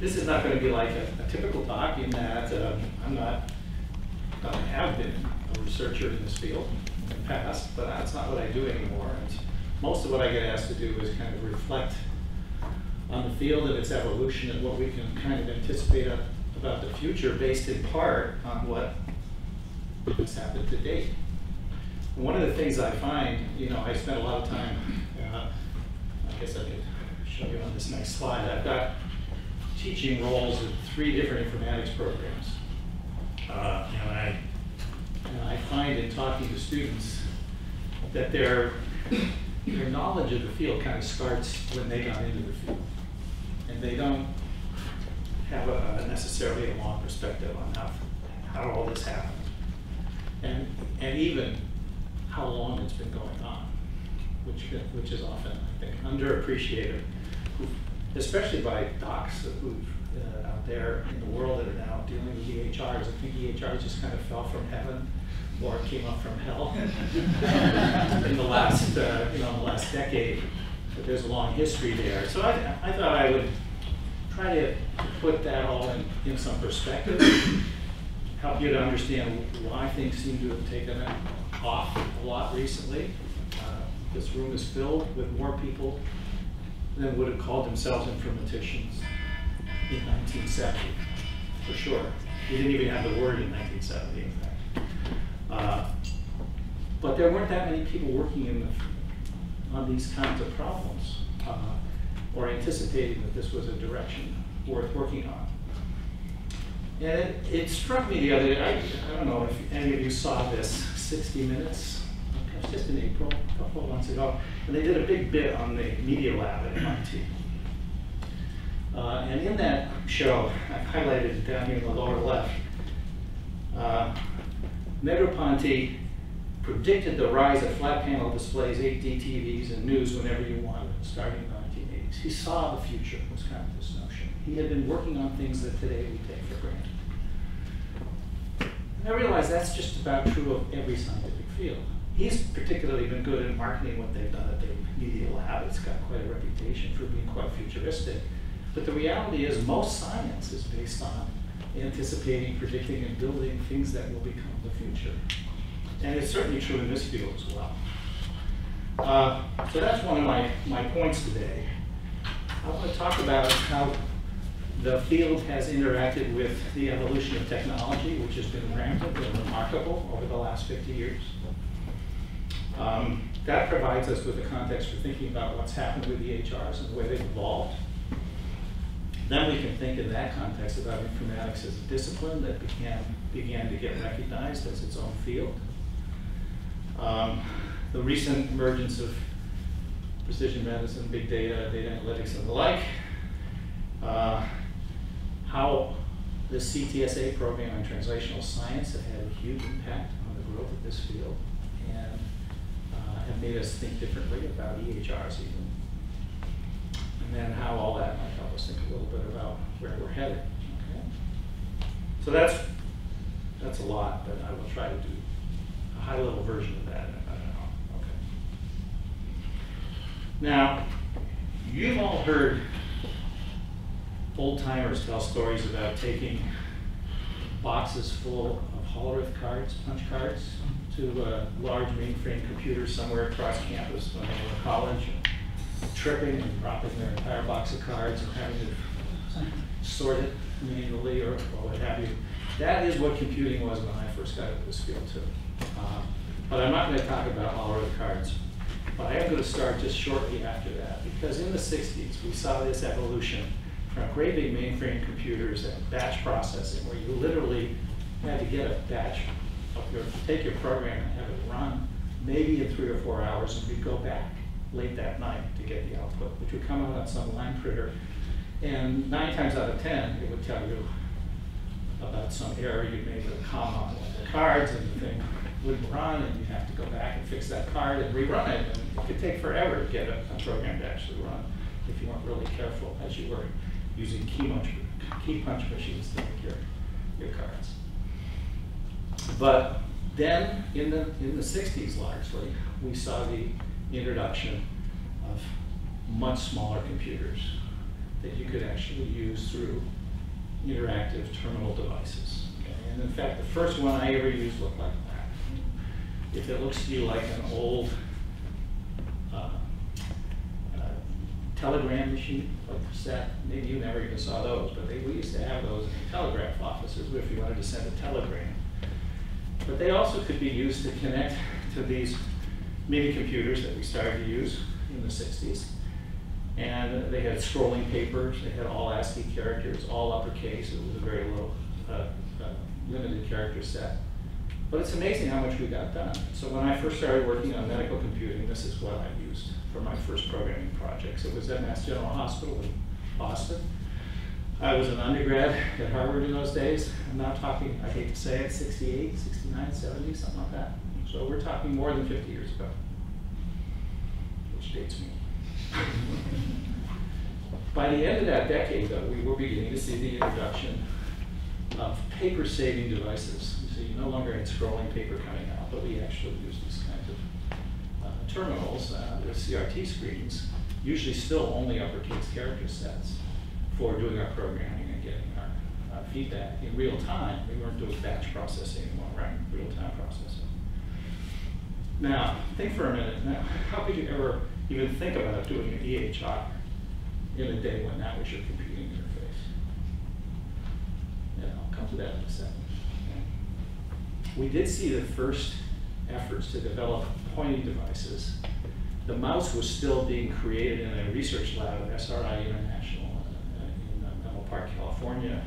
This is not going to be like a typical talk in that I'm not going to have been a researcher in this field in the past, but that's not what I do anymore. And most of what I get asked to do is kind of reflect on the field and its evolution and what we can kind of anticipate about the future based in part on what has happened to date. And one of the things I find, you know, I spent a lot of time, I guess I could show you on this next slide, I've got teaching roles in 3 different informatics programs. And I find in talking to students that their knowledge of the field kind of starts when they got into the field. And they don't have necessarily a long perspective on how all this happened. And even how long it's been going on, which is often, I think, underappreciated, especially by docs out there in the world that are now dealing with EHRs. I think EHRs just kind of fell from heaven or came up from hell in the last last decade. But there's a long history there. So I thought I would try to put that all in some perspective, help you to understand why things seem to have taken off a lot recently. This room is filled with more people than would have called themselves informaticians in 1970, for sure. We didn't even have the word in 1970, in fact. But there weren't that many people working on these kinds of problems or anticipating that this was a direction worth working on. And it struck me the other day, I don't know if any of you saw this, 60 Minutes. It was just in April, a couple of months ago. And they did a big bit on the Media Lab at MIT. And in that show, I've highlighted it down here in the lower left, Negroponte predicted the rise of flat panel displays, 8D TVs, and news whenever you wanted, starting in the 1980s. He saw the future, was kind of this notion. He had been working on things that today we take for granted. And I realize that's just about true of every scientific field. He's particularly been good at marketing what they've done at the Media Lab. It's got quite a reputation for being quite futuristic. But the reality is most science is based on anticipating, predicting, and building things that will become the future. And it's certainly true in this field as well. So that's one of my points today. I want to talk about how the field has interacted with the evolution of technology, which has been rampant and remarkable over the last 50 years. That provides us with a context for thinking about what's happened with EHRs and the way they've evolved. Then we can think in that context about informatics as a discipline that began to get recognized as its own field. The recent emergence of precision medicine, big data, data analytics, and the like. How the CTSA program and translational science have had a huge impact on the growth of this field and have made us think differently about EHRs even. And then how all that might help us think a little bit about where we're headed. Okay? So that's a lot, but I will try to do a high-level version of that. I don't know. Okay. Now, you've all heard old-timers tell stories about taking boxes full of Hollerith cards, punch cards, to a large mainframe computer somewhere across campus when they were in college, and tripping and dropping their entire box of cards and having to sort it manually or what have you. That is what computing was when I first got into this field too. But I'm not going to talk about Hollerith cards. But I am going to start just shortly after that, because in the 60s we saw this evolution from great big mainframe computers and batch processing, where you literally had to get a batch of take your program and have it run maybe in 3 or 4 hours, and we'd go back late that night to get the output, which would come out on some line printer. And 9 times out of 10, it would tell you about some error you made with a comma on one of the cards, and the thing wouldn't run, and you'd have to go back and fix that card and rerun it. And it could take forever to get a program to actually run if you weren't really careful, as you were using key punch machines to make your cards. But then, in the 60s largely, we saw the introduction of much smaller computers that you could actually use through interactive terminal devices. Okay? And in fact, the first one I ever used looked like that. If it looks to you like an old telegram machine, like that, maybe you never even saw those, but we used to have those in the telegraph offices if you wanted to send a telegram. But they also could be used to connect to these mini computers that we started to use in the 60s. And they had scrolling papers, they had all ASCII characters, all uppercase, it was a very low, limited character set. But it's amazing how much we got done. So when I first started working on medical computing, this is what I used for my first programming projects. It was at Mass General Hospital in Boston. I was an undergrad at Harvard in those days. I'm now talking, I hate to say it, 68, 69, 70, something like that. So we're talking more than 50 years ago, which dates me. By the end of that decade, though, we were beginning to see the introduction of paper-saving devices. So you no longer had scrolling paper coming out, but we actually used these kinds of terminals, the CRT screens, usually still only uppercase character sets, for doing our programming and getting our feedback in real time. We weren't doing batch processing anymore, right? Real-time processing. Now, think for a minute now, how could you ever even think about doing an EHR in a day when that was your computing interface? Yeah, I'll come to that in a second. Okay. We did see the first efforts to develop pointing devices. The mouse was still being created in a research lab at SRI International in Menlo Park, California,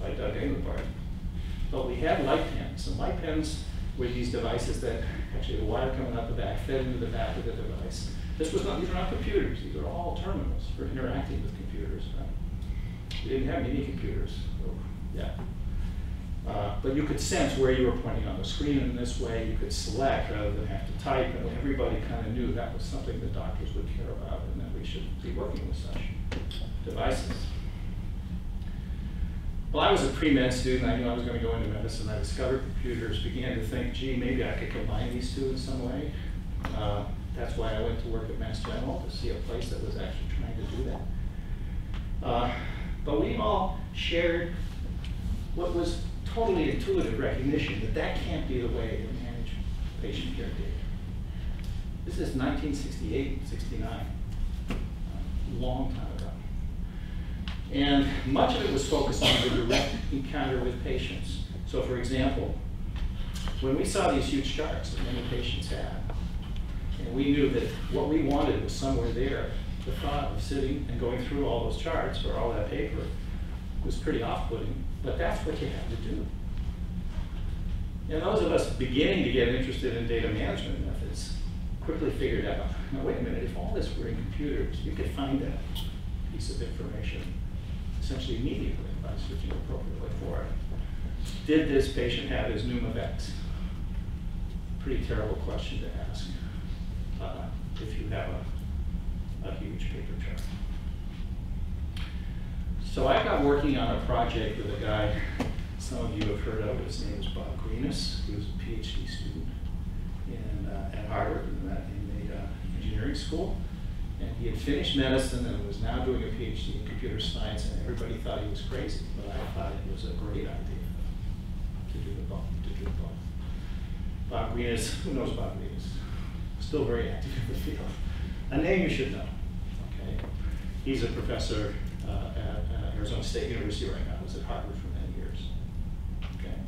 by Doug Engelbart. But we had light pens, and light pens were these devices that actually the wire coming out the back fed into the back of the device. This was not, these were not computers, these were all terminals for interacting with computers, right? We didn't have many computers, so yeah. But you could sense where you were pointing on the screen, and in this way you could select rather than have to type, and everybody kind of knew that was something the doctors would care about and that we should be working with such devices. Well, I was a pre-med student, I knew I was going to go into medicine. I discovered computers, began to think, gee, maybe I could combine these two in some way. That's why I went to work at Mass General, to see a place that was actually trying to do that. But we all shared what was totally intuitive recognition that that can't be the way to manage patient care data. This is 1968, 69, a long time ago. And much of it was focused on the direct encounter with patients. So for example, when we saw these huge charts that many patients had, and we knew that what we wanted was somewhere there, the thought of sitting and going through all those charts or all that paper was pretty off-putting, but that's what you had to do. And those of us beginning to get interested in data management methods quickly figured out, now wait a minute, if all this were in computers, you could find that piece of information essentially immediately by searching appropriately for it. Did this patient have his pneumovax? Pretty terrible question to ask if you have a huge paper chart. So I got working on a project with a guy some of you have heard of. His name is Bob Greenus. He was a PhD student at Harvard in the engineering school. And he had finished medicine and was now doing a PhD in computer science, and everybody thought he was crazy, but I thought it was a great idea to do both. Bob Greenus, who knows Bob Greenus? Still very active in the field. A name you should know, okay? He's a professor at Arizona State University right now. He was at Harvard for many years, okay?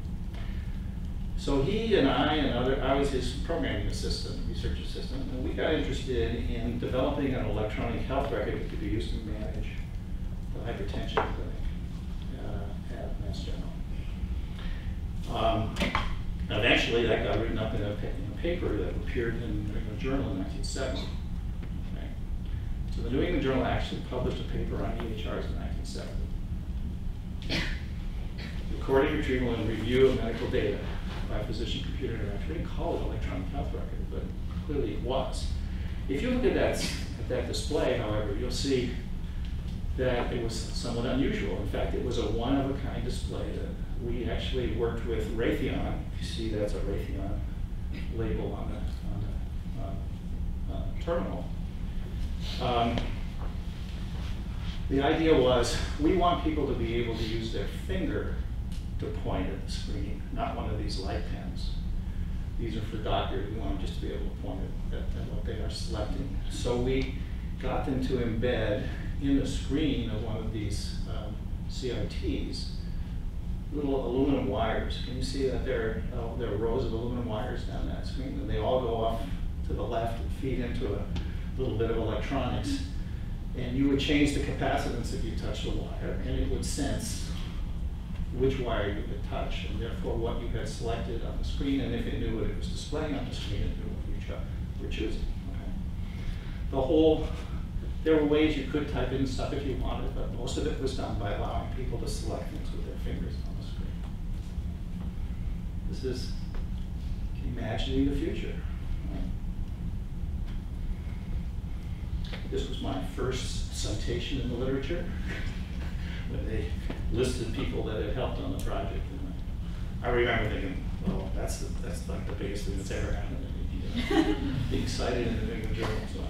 So he and I was his programming assistant, research assistant, and we got interested in developing an electronic health record that could be used to manage the hypertension clinic at Mass General. Eventually, that got written up in a paper that appeared in the New England Journal in 1970. Okay. So the New England Journal actually published a paper on EHRs in 1970. Recording, retrieval, and review of medical data by physician-computer interaction. We didn't call it electronic health record, but clearly it was. If you look at that display, however, you'll see that it was somewhat unusual. In fact, it was a one-of-a-kind display that we actually worked with Raytheon. You see that's a Raytheon label on the terminal. The idea was we want people to be able to use their finger to point at the screen, not one of these light pens. These are for doctors. We want them just to be able to point at what they are selecting. So we got them to embed in the screen of one of these CRTs little aluminum wires. Can you see that there are rows of aluminum wires down that screen? And they all go off to the left and feed into a little bit of electronics. And you would change the capacitance if you touched a wire, and it would sense which wire you could touch, and therefore what you had selected on the screen, and if it knew what it was displaying on the screen, it knew what you were choosing. Okay. There were ways you could type in stuff if you wanted, but most of it was done by allowing people to select things with their fingers on the screen. This is imagining the future. Right? This was my first citation in the literature when they listed people that had helped on the project. And I remember thinking, well, that's like the biggest thing that's ever happened to me. Being cited in the New England Journal. So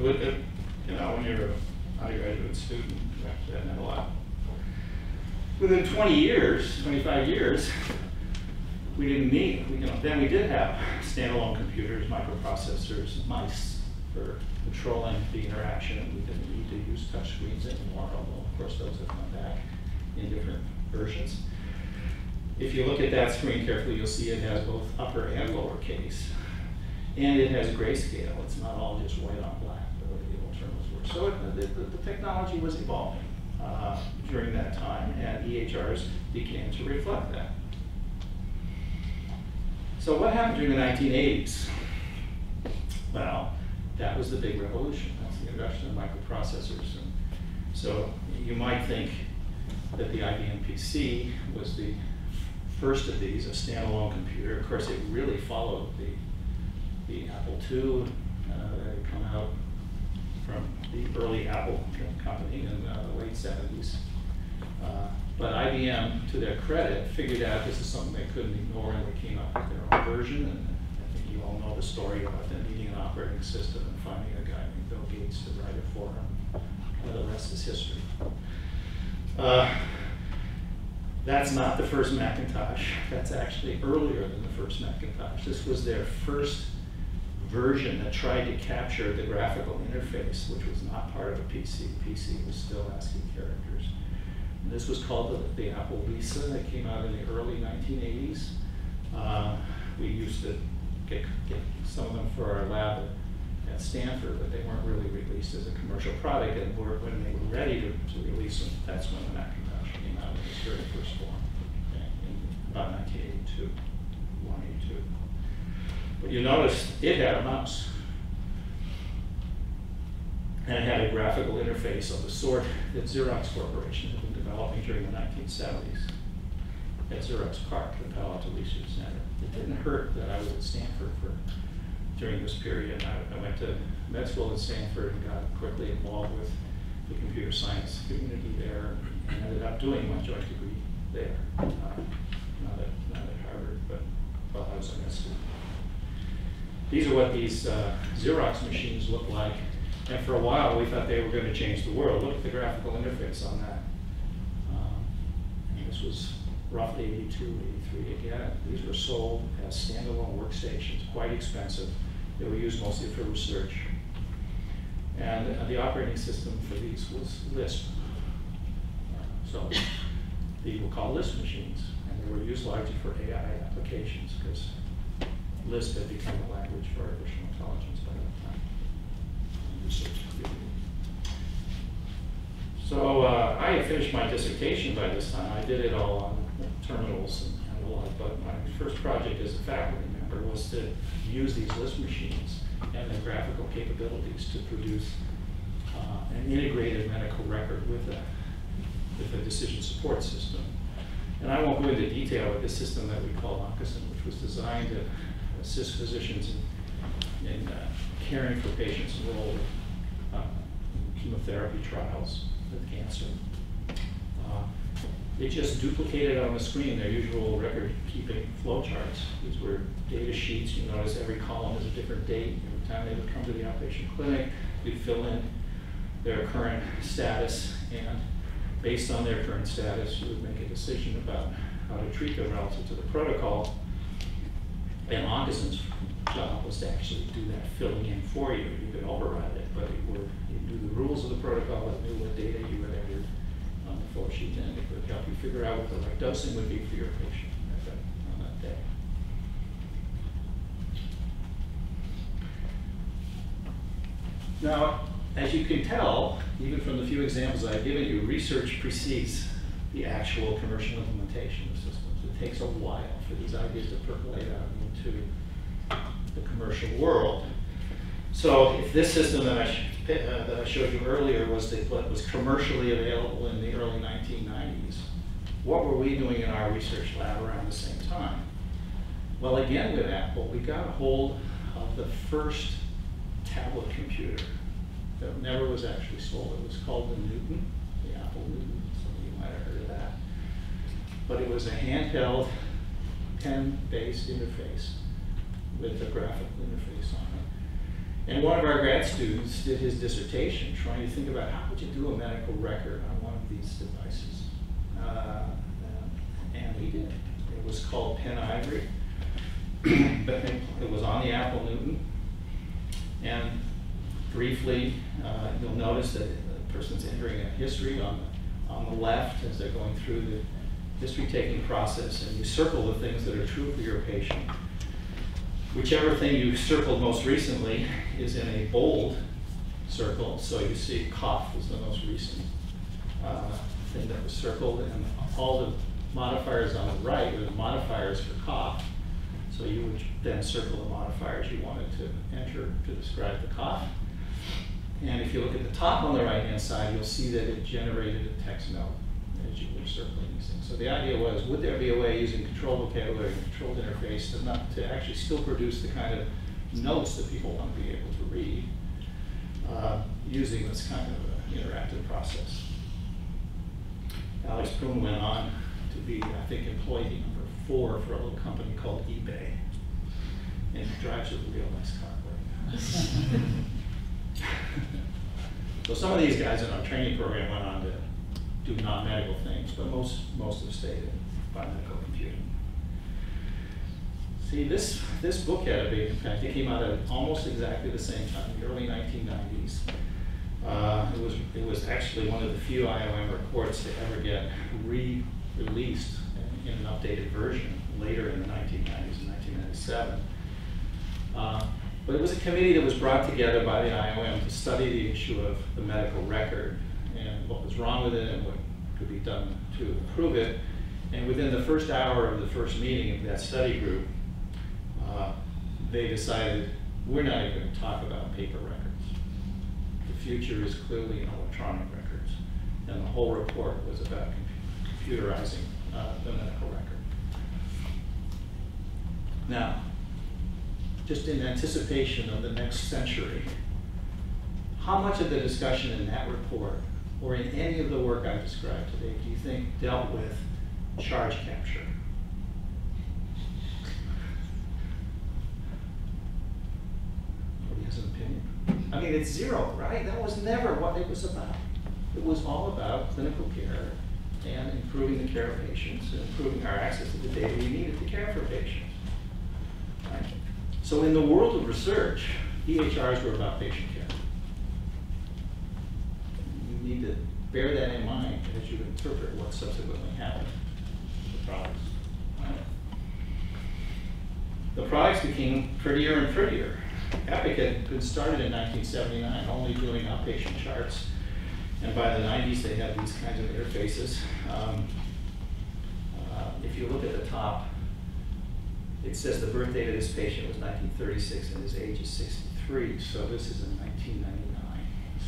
when you're an undergraduate student, you actually haven't had a lot. Within 20 years, 25 years, we didn't need, then we did have standalone computers, microprocessors, mice for controlling the interaction, and we didn't need to use touch screens anymore, although of course those have come back in different versions. If you look at that screen carefully, you'll see it has both upper and lower case, and it has grayscale. It's not all just white on black. So the technology was evolving during that time, and EHRs began to reflect that. So what happened during the 1980s? Well, that was the big revolution. That's the introduction of microprocessors. And so you might think that the IBM PC was the first of these, a standalone computer. Of course, it really followed the Apple II that had come out from the early Apple company in the late 70s. But IBM, to their credit, figured out this is something they couldn't ignore, and they came up with their own version. And I think you all know the story about them needing an operating system and finding a guy named Bill Gates to write it for them. The rest is history. That's not the first Macintosh. That's actually earlier than the first Macintosh. This was their first version that tried to capture the graphical interface, which was not part of a PC. PC was still ASCII characters. And this was called the Apple Lisa. That came out in the early 1980s. We used to get some of them for our lab at Stanford, but they weren't really released as a commercial product. And when they were ready to release them, that's when the Macintosh came out in its very first form, in about 1982, 182. But you notice it had a mouse, and it had a graphical interface of the sort that Xerox Corporation had been developing during the 1970s at Xerox Park, the Palo Alto Research Center. It didn't hurt that I was at Stanford during this period. I went to med school at Stanford and got quickly involved with the computer science community there, and ended up doing my joint degree there, not at Harvard, but while I was at med school. These are what these Xerox machines look like. And for a while, we thought they were going to change the world. Look at the graphical interface on that. And this was roughly 82, 83 again. These were sold as standalone workstations, quite expensive. They were used mostly for research. And the operating system for these was LISP. So these were called LISP machines. And they were used largely for AI applications, because LISP had become a language for artificial intelligence by that time. So I had finished my dissertation by this time. I did it all on terminals and a lot, but my first project as a faculty member was to use these LISP machines and their graphical capabilities to produce an integrated medical record with a decision support system. And I won't go into detail with the system that we call ONCOSYN, which was designed to assist physicians in caring for patients enrolled in chemotherapy trials with cancer. They just duplicated on the screen their usual record-keeping flowcharts. These were data sheets. You notice every column is a different date. Every time they would come to the outpatient clinic, we'd fill in their current status, and based on their current status, you would make a decision about how to treat them relative to the protocol. And Augustine's job was to actually do that filling in for you. You could override it, but it knew the rules of the protocol, it knew what data you had entered on the flow sheet, and it would help you figure out what the right dosing would be for your patient on that day. Now, as you can tell, even from the few examples I've given you, research precedes the actual commercial implementation of systems. It takes a while for these ideas to percolate out into the commercial world. So if this system that I showed you earlier was commercially available in the early 1990s, what were we doing in our research lab around the same time? Well, again with Apple, we got a hold of the first tablet computer that never was actually sold. It was called the Newton, the Apple Newton. Some of you might have heard of that. But it was a handheld pen-based interface with a graphical interface on it. And one of our grad students did his dissertation trying to think about how would you do a medical record on one of these devices. And we did. It was called Pen Ivory. But it was on the Apple Newton. And briefly, you'll notice that the person's entering a history on the left as they're going through the history-taking process, and you circle the things that are true for your patient. Whichever thing you circled most recently is in a bold circle, so you see cough was the most recent thing that was circled, and all the modifiers on the right are the modifiers for cough. So you would then circle the modifiers you wanted to enter to describe the cough. And if you look at the top on the right-hand side, you'll see that it generated a text note as you were circling these things. So the idea was, would there be a way using controlled vocabulary and controlled interface to actually still produce the kind of notes that people want to be able to read using this kind of interactive process? Alex Poon went on to be, I think, employee for a little company called eBay, and it drives a real nice car right now. So some of these guys in our training program went on to do non-medical things, but most have stayed in biomedical computing. See, this book had a big impact. It came out at almost exactly the same time, the early 1990s. It was actually one of the few IOM reports to ever get re-released in an updated version later in the 1990s, in 1997. But it was a committee that was brought together by the IOM to study the issue of the medical record and what was wrong with it and what could be done to improve it. And within the first hour of the first meeting of that study group, they decided, we're not even going to talk about paper records. The future is clearly in electronic records. And the whole report was about computerizing the medical record. Now, just in anticipation of the next century, how much of the discussion in that report or in any of the work I've described today do you think dealt with charge capture? Nobody has an opinion. I mean, it's zero, right? That was never what it was about. It was all about clinical care and improving the care of patients, and improving our access to the data we needed to care for patients. Right? So in the world of research, EHRs were about patient care. You need to bear that in mind as you interpret what subsequently happened to the products. Right? The products became prettier and prettier. Epic had been started in 1979, only doing outpatient charts. And by the 90s, they had these kinds of interfaces. If you look at the top, it says the birth date of this patient was 1936 and his age is 63. So this is a 1999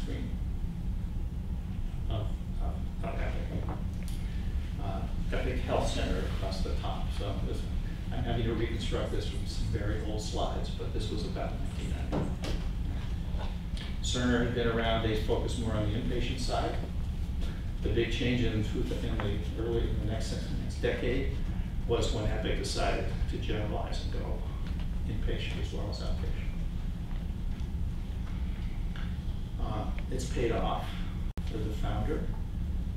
screen of Epic. Epic Health Center across the top. So this, I'm having to reconstruct this from some very old slides, but this was about 1999. Cerner had been around, they focused more on the inpatient side. The big change in the next decade was when Epic decided to generalize and go inpatient as well as outpatient. It's paid off for the founder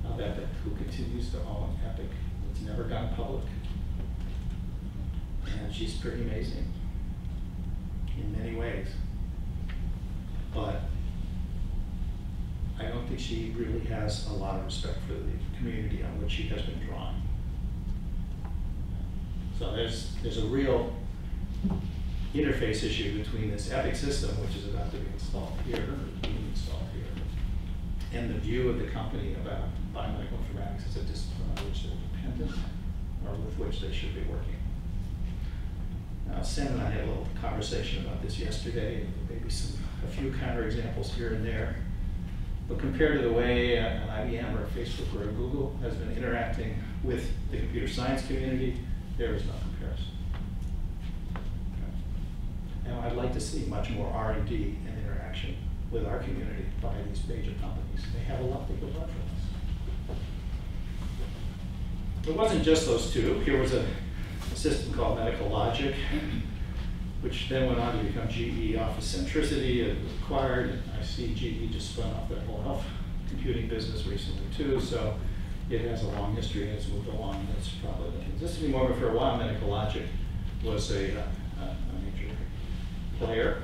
of Epic, who continues to own Epic. It's never gone public. And she's pretty amazing in many ways. But I don't think she really has a lot of respect for the community on which she has been drawing. So there's a real interface issue between this Epic system, which is about to be installed here, and the view of the company about biomedical informatics as a discipline on which they're dependent or with which they should be working. Now, Sam and I had a little conversation about this yesterday, and maybe a few counterexamples here and there. But compared to the way an IBM or a Facebook or a Google has been interacting with the computer science community, there is no comparison. Okay. Now, I'd like to see much more R&D and interaction with our community by these major companies. They have a lot they could learn from us. It wasn't just those two. Here was a system called Medical Logic, which then went on to become GE Office Centricity. It was acquired. I see GE just spun off their whole health computing business recently too, so it has a long history and it's moved along. That's probably the consistent moment for a while. Medical Logic was a major player.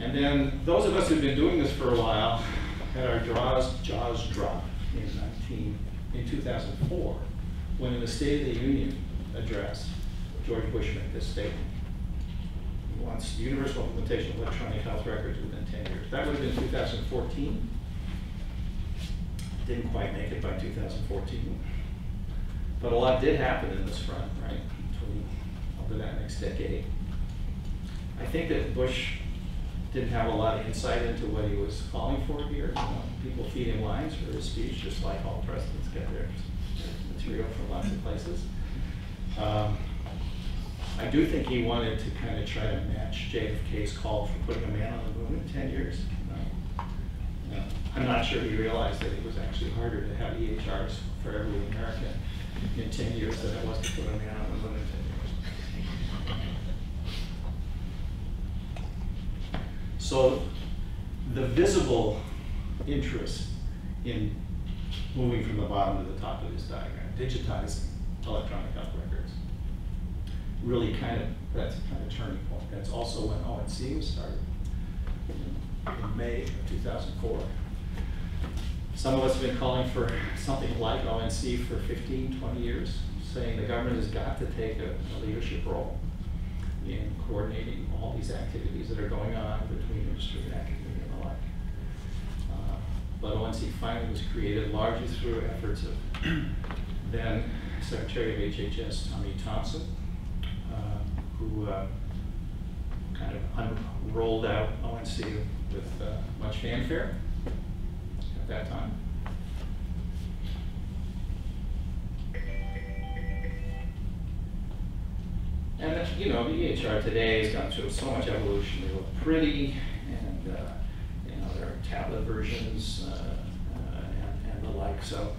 And then those of us who've been doing this for a while had our jaws drop in 2004, when in the State of the Union address, George Bush made this statement. He wants universal implementation of electronic health records within 10 years. That would have been 2014. Didn't quite make it by 2014. But a lot did happen in this front, right, over that next decade. I think that Bush didn't have a lot of insight into what he was calling for here. You know, people feed him lines for his speech, just like all presidents get their material from lots of places. I do think he wanted to kind of try to match JFK's call for putting a man on the moon in 10 years. No. I'm not sure he realized that it was actually harder to have EHRs for every American in 10 years than it was to put a man on the moon in 10 years. So the visible interest in moving from the bottom to the top of this diagram, digitizing electronic health records, really that's kind of a turning point. That's also when ONC was started in May of 2004. Some of us have been calling for something like ONC for 15, 20 years, saying the government has got to take a leadership role in coordinating all these activities that are going on between industry and academia and the like. But ONC finally was created largely through efforts of then Secretary of HHS Tommy Thompson, who kind of rolled out ONC with much fanfare at that time. And you know, the EHR today has gone through so much evolution. They look pretty, and you know, there are tablet versions and the like. So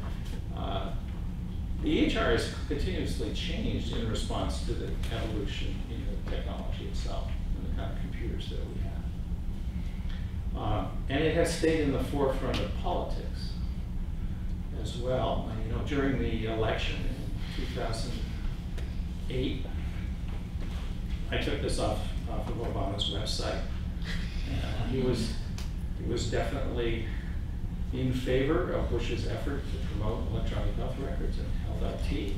the EHR is continuously changed in response to the evolution in the technology itself and the kind of computers that we have. And it has stayed in the forefront of politics as well. And, you know, during the election in 2008, I took this off of Obama's website. He was definitely in favor of Bush's effort to promote electronic health records and health IT.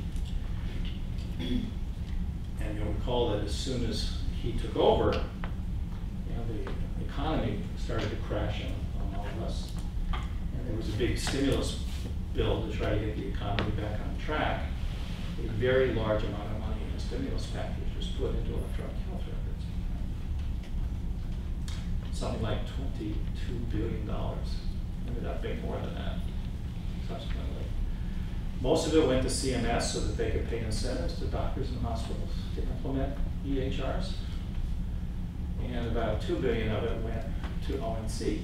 And you'll recall that as soon as he took over, you know, the economy started to crash on all of us. And there was a big stimulus bill to try to get the economy back on track. A very large amount of money in the stimulus package was put into electronic health records. Something like $22 billion. Ended up being more than that subsequently. Most of it went to CMS so that they could pay incentives to doctors and hospitals to implement EHRs. And about $2 billion of it went to ONC.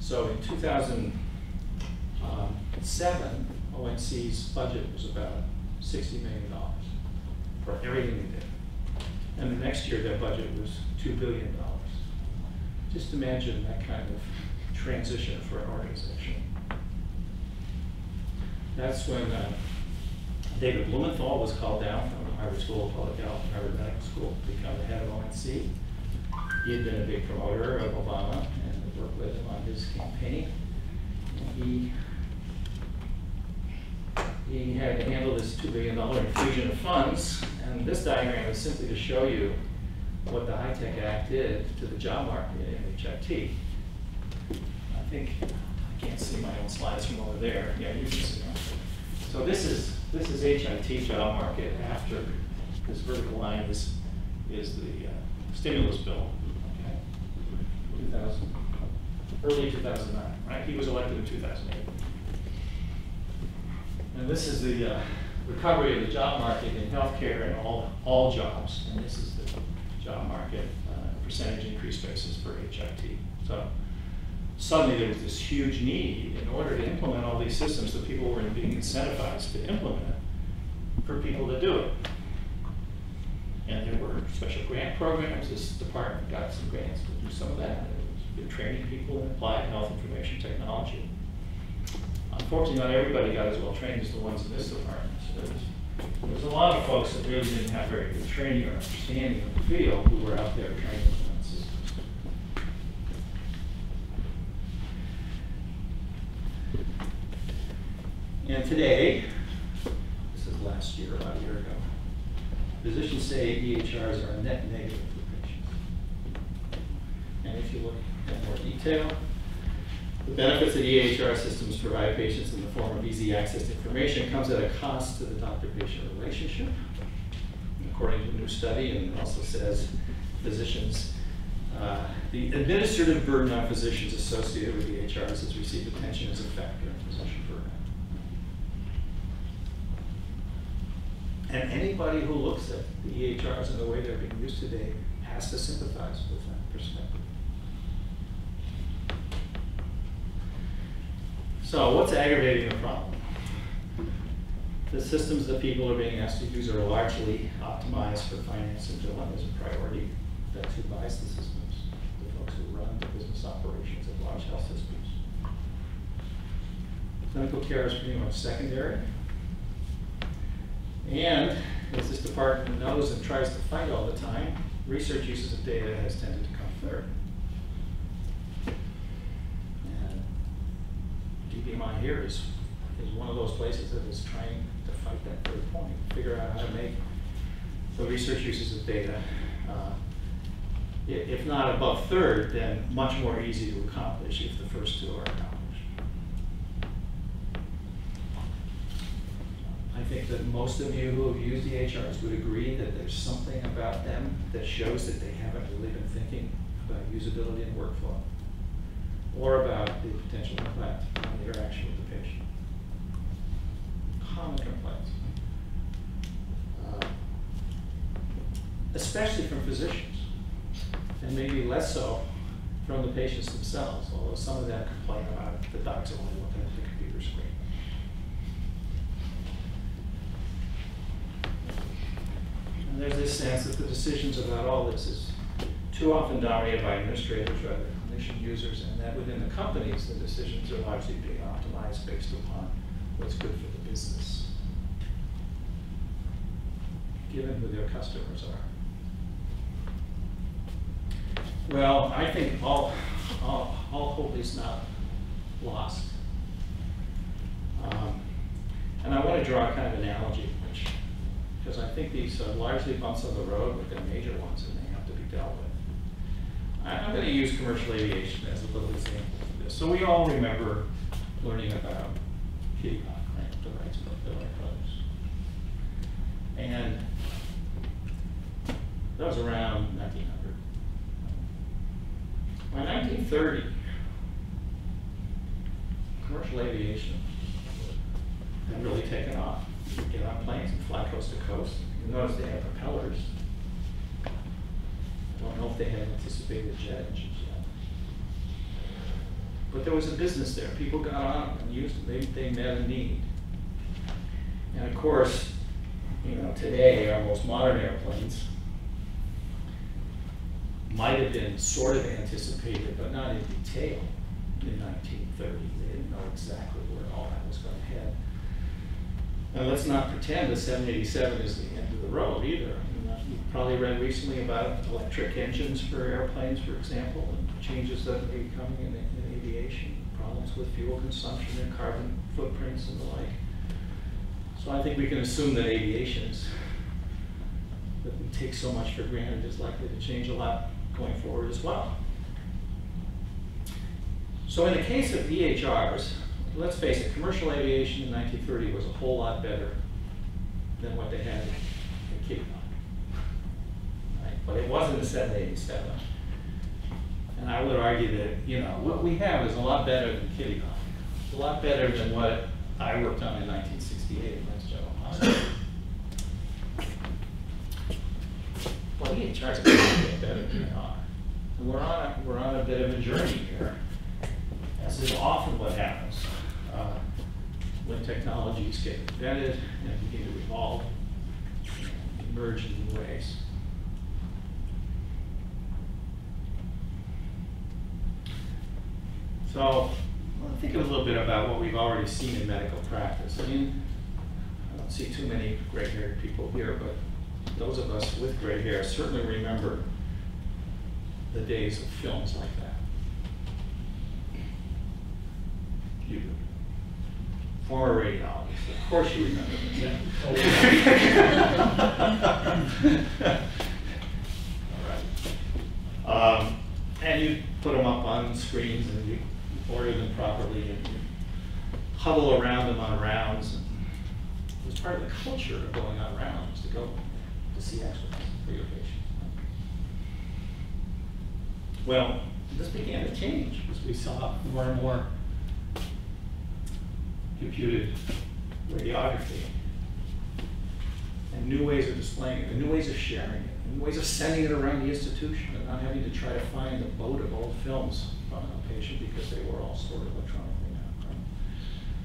So in 2007, ONC's budget was about $60 million for everything they did. And the next year, their budget was $2 billion. Just imagine that kind of transition for an organization. That's when David Blumenthal was called down from Harvard School of Public Health, Harvard Medical School, to become the head of ONC. He had been a big promoter of Obama and worked with him on his campaign. And he had to handle this $2 billion infusion of funds. And this diagram is simply to show you what the High Tech Act did to the job market in HIT. I think I can't see my own slides from over there. Yeah, you can see them. So this is HIT job market after this vertical line is the stimulus bill, okay? 2000, early 2009, right? He was elected in 2008. And this is the recovery of the job market in healthcare and all jobs. And this is the job market percentage increase basis for HIT. So suddenly there was this huge need in order to implement all these systems that people were being incentivized to implement for people to do it. And there were special grant programs. This department got some grants to do some of that. It was training people in applied health information technology. Unfortunately, not everybody got as well trained as the ones in this department. So there's a lot of folks that really didn't have very good training or understanding of the field who were out there trying to implement systems. And today, this is last year, about a year ago, physicians say EHRs are net negative for patients. And if you look at more detail, the benefits that EHR systems provide patients in the form of easy access to information comes at a cost to the doctor-patient relationship. And according to a new study, and it also says physicians, the administrative burden on physicians associated with EHRs has received attention as a factor in physician burnout. And anybody who looks at the EHRs in the way they're being used today has to sympathize with that perspective. So what's aggravating the problem? The systems that people are being asked to use are largely optimized for finance and billing as a priority. That's who buys the systems, the folks who run the business operations of large health systems. Clinical care is pretty much secondary. And as this department knows and tries to fight all the time, research uses of data has tended to come third. DBMI here is one of those places that is trying to fight that third point, figure out how to make the research uses of data, if not above third, then much more easy to accomplish if the first two are accomplished. I think that most of you who have used EHRs would agree that there's something about them that shows that they haven't really been thinking about usability and workflow, or about the potential impact on the interaction with the patient. Common complaints, especially from physicians, and maybe less so from the patients themselves, although some of them complain about the docs only looking at the computer screen. And there's this sense that the decisions about all this is too often dominated by administrators rather than users, and that within the companies, the decisions are largely being optimized based upon what's good for the business, given who their customers are. Well, I think all hope is not lost. And I want to draw a kind of analogy, because I think these are largely bumps on the road, but they're major ones and they have to be dealt with. I'm going to use commercial aviation as a little example of this. So we all remember learning about Kitty Hawk, right? The Wright brothers. And that was around 1900. By 1930, commercial aviation had really taken off. You could get on planes and fly coast to coast. You notice they had propellers. I don't know if they had anticipated jet engines yet. But there was a business there. People got on them and used them. They met a need. And of course, today, our most modern airplanes might have been sort of anticipated, but not in detail in 1930. They didn't know exactly where all that was going to head. And let's not pretend that 787 is the end of the road either. You've probably read recently about electric engines for airplanes, for example, and changes that may be coming in aviation, problems with fuel consumption and carbon footprints and the like. So I think we can assume that aviation's, that we take so much for granted, is likely to change a lot going forward as well. So in the case of EHRs, let's face it, commercial aviation in 1930 was a whole lot better than what they had in Kitty Hawk, right? But it wasn't in 787. And I would argue that, you know, what we have is a lot better than Kitty Hawk, a lot better than what I worked on in 1968 at Mass General Hospital. Well, EHRs are going to get better than they are. And we're on a bit of a journey here, as is often what happens when technologies get invented and begin to evolve and emerge in new ways. So well, think a little bit about what we've already seen in medical practice. I mean, I don't see too many gray-haired people here, but those of us with gray hair certainly remember the days of films like that. You do. Former radiologists, of course you remember them. All right. And you put them up on screens and you order them properly and you huddle around them on rounds. And it was part of the culture of going on rounds to go to see experts for your patients. Well, this began to change as we saw more and more computed radiography and new ways of displaying it, and new ways of sharing it, and new ways of sending it around the institution and not having to try to find the boat of old films from a patient because they were all stored electronically now.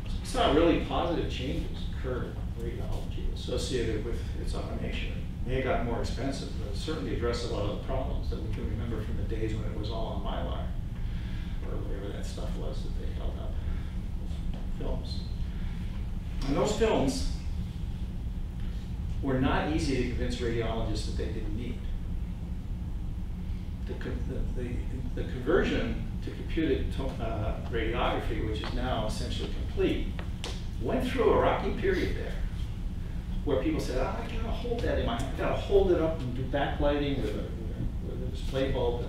So we saw really positive changes occur in radiology associated with its automation. It may have gotten more expensive, but it certainly addressed a lot of the problems that we can remember from the days when it was all on Mylar or whatever that stuff was that they held up. Films. And those films were not easy to convince radiologists that they didn't need. The conversion to computed radiography, which is now essentially complete, went through a rocky period there where people said, oh, I gotta hold that in my hand, I gotta hold it up and do backlighting with a display bulb,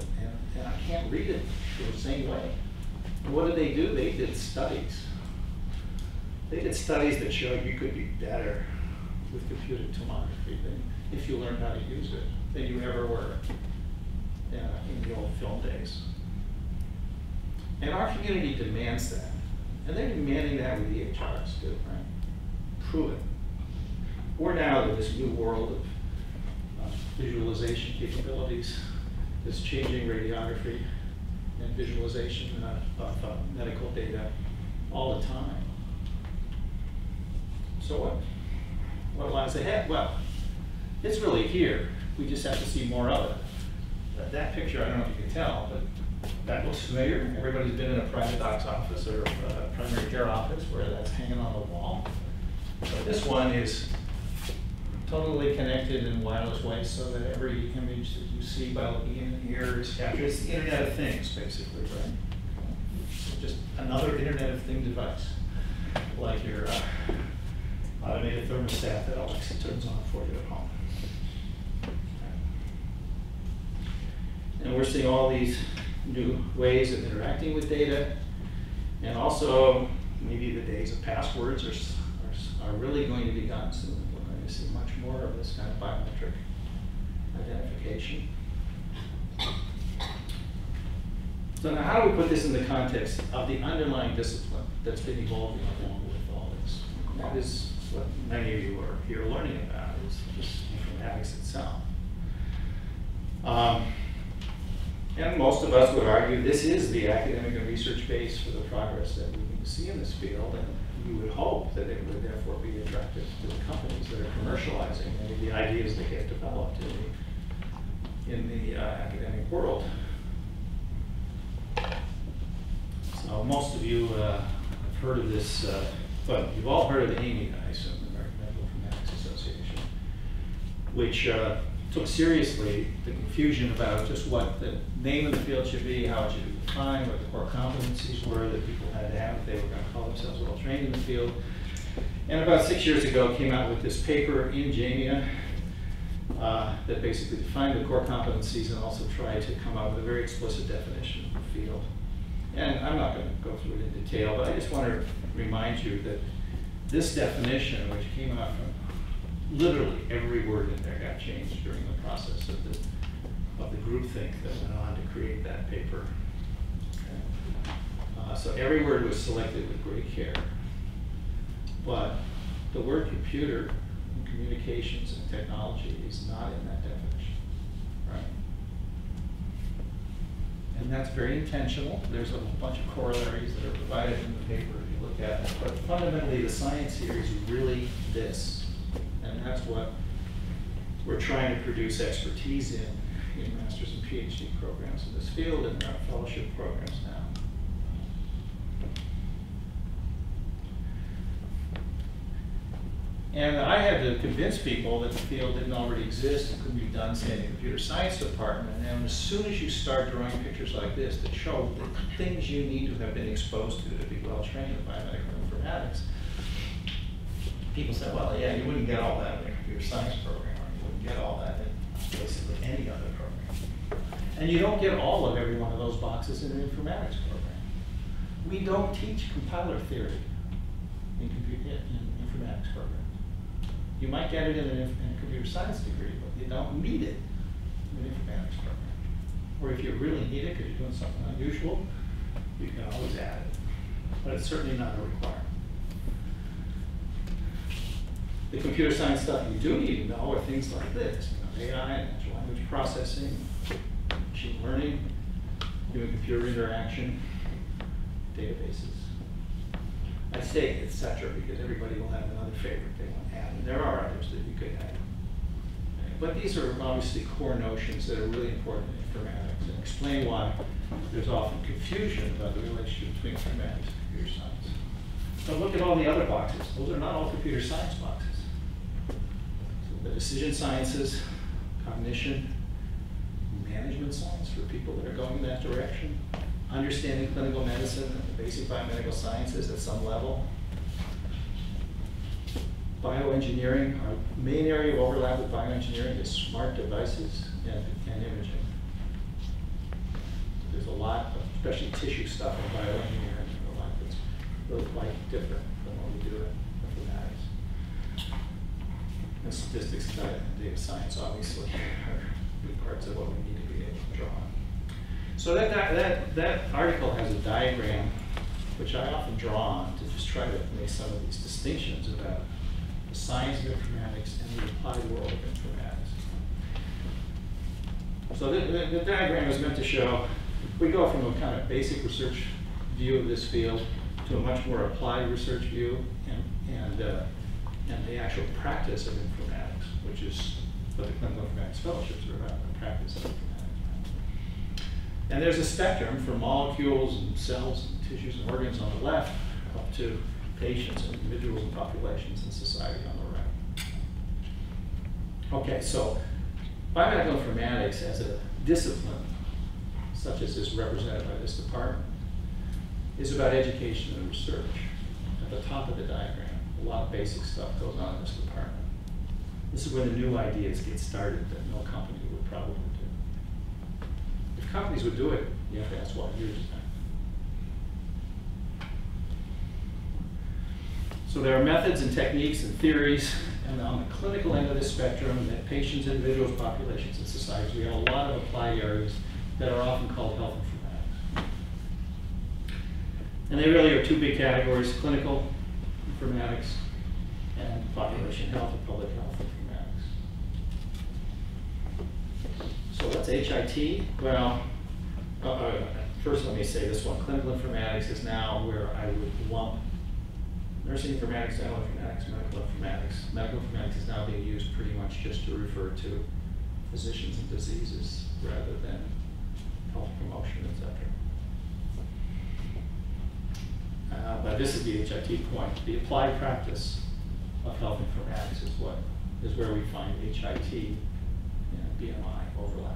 and I can't read it in the same way. And what did? They did studies. They did studies that showed you could be better with computed tomography than if you learned how to use it than you ever were in the old film days. And our community demands that. And they're demanding that with EHRs too, right? Prove it. We're now in this new world of visualization capabilities, this changing radiography and visualization of medical data all the time. So what lies ahead? Well, it's really here. We just have to see more of it. That picture, I don't know if you can tell, but that looks familiar. Everybody's been in a private doc's office or a primary care office where that's hanging on the wall. But this one is totally connected in wireless way so that every image that you see by looking in here is captured. It's the Internet of Things, basically, right? So just another Internet of Things device, like your automated thermostat that Alexa turns on for you at home. And we're seeing all these new ways of interacting with data, and also maybe the days of passwords are really going to be gone soon. We're going to see much more of this kind of biometric identification. So now how do we put this in the context of the underlying discipline that's been evolving along with all this? And that is what many of you are here learning about, is just informatics itself. And most of us would argue this is the academic and research base for the progress that we need to see in this field, and we would hope that it would therefore be attractive to the companies that are commercializing any of the ideas that get developed in in the academic world. So most of you have heard of this, but you've all heard of AMIA, I assume, the American Medical Informatics Association, which took seriously the confusion about just what the name of the field should be, how it should be defined, what the core competencies were that people had to have if they were going to call themselves well trained in the field. And about 6 years ago came out with this paper in JAMIA that basically defined the core competencies and also tried to come up with a very explicit definition of the field. And I'm not going to go through it in detail, but I just want to remind you that this definition, which came out from literally every word in there, got changed during the process of the groupthink that went on to create that paper. Okay. So every word was selected with great care. But the word computer and communications and technology is not in that definition, right? And that's very intentional. There's a whole bunch of corollaries that are provided in the paper if you look at it. But fundamentally, the science here is really this. And that's what we're trying to produce expertise in master's and PhD programs in this field and in our fellowship programs now. And I had to convince people that the field didn't already exist and couldn't be done, say, in the computer science department. And as soon as you start drawing pictures like this that show the things you need to have been exposed to be well trained in biomedical informatics, people said, well, yeah, you wouldn't get all that in a computer science program, or you wouldn't get all that in basically any other program. And you don't get all of every one of those boxes in an informatics program. We don't teach compiler theory in informatics programs. You might get it in a computer science degree, but you don't need it in an informatics program. Or if you really need it because you're doing something unusual, you can always add it. But it's certainly not a requirement. The computer science stuff you do need to know are things like this, you know, AI, natural language processing, machine learning, human computer interaction, databases. I say etc. because everybody will have another favorite they want to add, and there are others that you could add. Okay. But these are obviously core notions that are really important in informatics and explain why there's often confusion about the relationship between informatics and computer science. So look at all the other boxes. Those are not all computer science boxes. So the decision sciences, cognition, management science for people that are going that direction, understanding clinical medicine and the basic biomedical sciences at some level. Bioengineering, our main area of overlap with bioengineering is smart devices and imaging. There's a lot of, especially tissue stuff in bioengineering, a lot that's really quite different than what we do in informatics. And statistics and data science, obviously, are big parts of what we need to be able to draw on. So that article has a diagram, which I often draw on to just try to make some of these distinctions about the science of informatics and the applied world of informatics. So the diagram is meant to show we go from a kind of basic research view of this field to a much more applied research view and the actual practice of informatics, which is what the clinical informatics fellowships are about, the practice of informatics. And there's a spectrum from molecules and cells and tissues and organs on the left up to patients and individuals and populations and society on the right. Okay, so biomedical informatics as a discipline, such as is represented by this department, is about education and research. At the top of the diagram, a lot of basic stuff goes on in this department. This is where the new ideas get started that no company would probably do. If companies would do it, you have to ask why years back. So there are methods and techniques and theories, and on the clinical end of the spectrum, that patients, individuals, populations, and societies, we have a lot of applied areas that are often called health informatics. And they really are two big categories, clinical informatics and population health and public health. So what's HIT? Well, first let me say this one. Clinical informatics is now where I would lump nursing informatics, dental informatics, medical informatics. Medical informatics is now being used pretty much just to refer to physicians and diseases rather than health promotion, et cetera. But this is the HIT point. The applied practice of health informatics is what is where we find HIT and BMI overlap.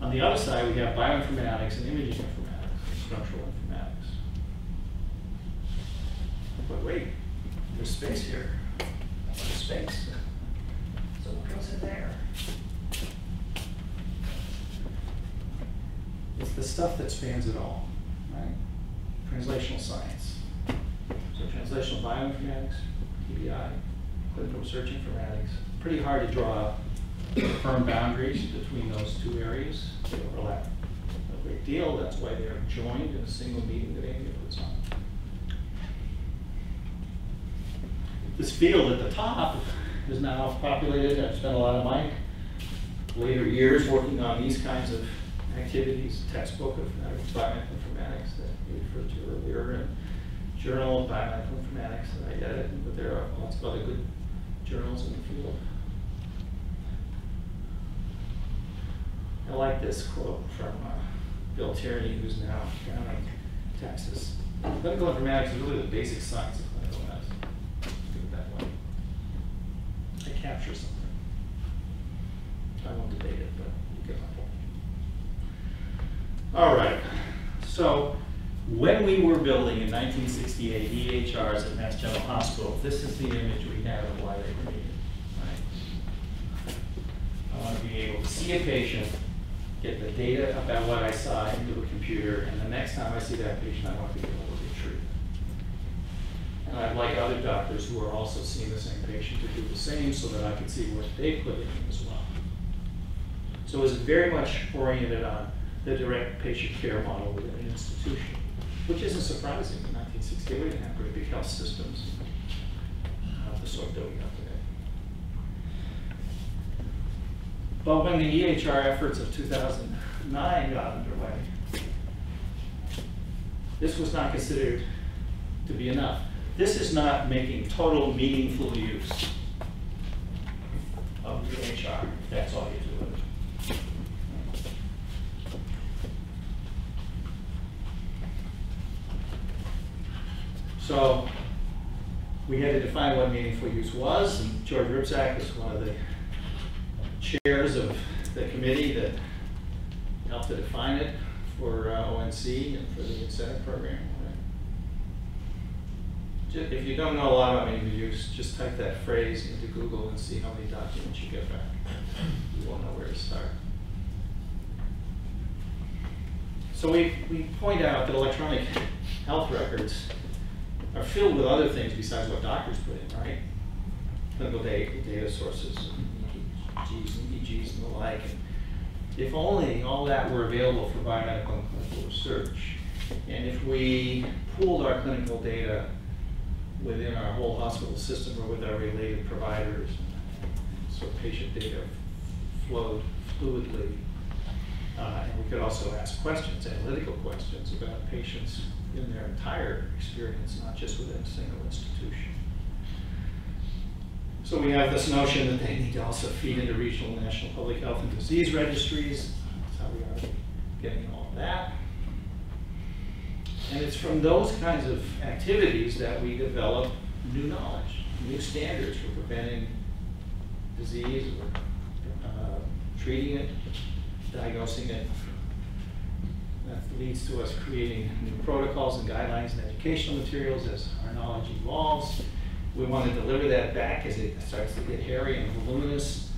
On the other side, we have bioinformatics and imaging informatics and structural informatics. But wait, there's space here. There's space. So what goes in there? It's the stuff that spans it all, right? Translational science. So translational bioinformatics, TBI, clinical research informatics. Pretty hard to draw firm boundaries between those two areas. They overlap a great deal. That's why they're joined in a single meeting that AMIA puts on. This field at the top is now populated. I've spent a lot of my later years working on these kinds of activities, textbook of biomedical informatics that we referred to earlier, and journal of biomedical informatics that I edit, but there are lots of other good journals in the field. I like this quote from Bill Tierney, who's now down in Texas. Clinical informatics is really the basic science of clinical medicine. Think of it that way. It captures something. I won't debate it, but you get my point. All right. So when we were building in 1968 EHRs at Mass General Hospital, this is the image we had of why they were needed. I want to be able to see a patient, get the data about what I saw into a computer, and the next time I see that patient, I want to be able to treat. And I'd like other doctors who are also seeing the same patient to do the same so that I can see what they put in as well. So it was very much oriented on the direct patient care model within an institution, which isn't surprising. In 1960, we didn't have great big health systems, not the sort that we have today. But when the EHR efforts of 2009 got underway, this was not considered to be enough. This is not making total meaningful use of the EHR. That's all you do with it. So we had to define what meaningful use was, and George Ripsack is one of the chairs of the committee that helped to define it for ONC and for the incentive program. Right? If you don't know a lot about meaningful use, just type that phrase into Google and see how many documents you get back. You won't know where to start. So we point out that electronic health records are filled with other things besides what doctors put in, right? Clinical data sources, EGs and EGs and the like. If only all that were available for biomedical and clinical research, and if we pooled our clinical data within our whole hospital system or with our related providers, so patient data flowed fluidly, and we could also ask questions, analytical questions about patients in their entire experience, not just within a single institution. So we have this notion that they need to also feed into regional and national public health and disease registries. That's how we are getting all of that. And it's from those kinds of activities that we develop new knowledge, new standards for preventing disease, or treating it, diagnosing it. That leads to us creating new protocols and guidelines and educational materials as our knowledge evolves. We want to deliver that back as it starts to get hairy and voluminous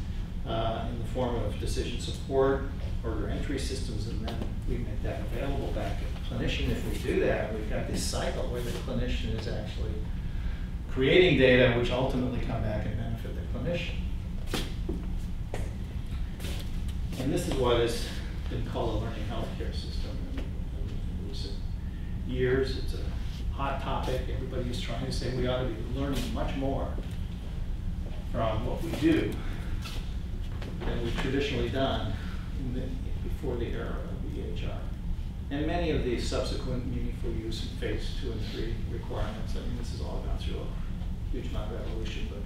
in the form of decision support, order entry systems, and then we make that available back to the clinician. If we do that, we've got this cycle where the clinician is actually creating data which ultimately come back and benefit the clinician. And this is what has been called a learning healthcare system in recent years. It's a hot topic. Everybody is trying to say we ought to be learning much more from what we do than we've traditionally done before the era of the EHR. And many of the subsequent meaningful use in phase 2 and 3 requirements, I mean, this is all gone through a huge amount of evolution, but